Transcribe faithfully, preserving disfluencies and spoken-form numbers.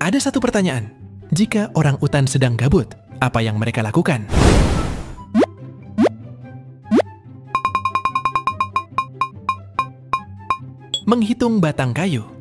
Ada satu pertanyaan. Jika orang utan sedang gabut, apa yang mereka lakukan? Menghitung batang kayu.